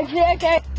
Okay.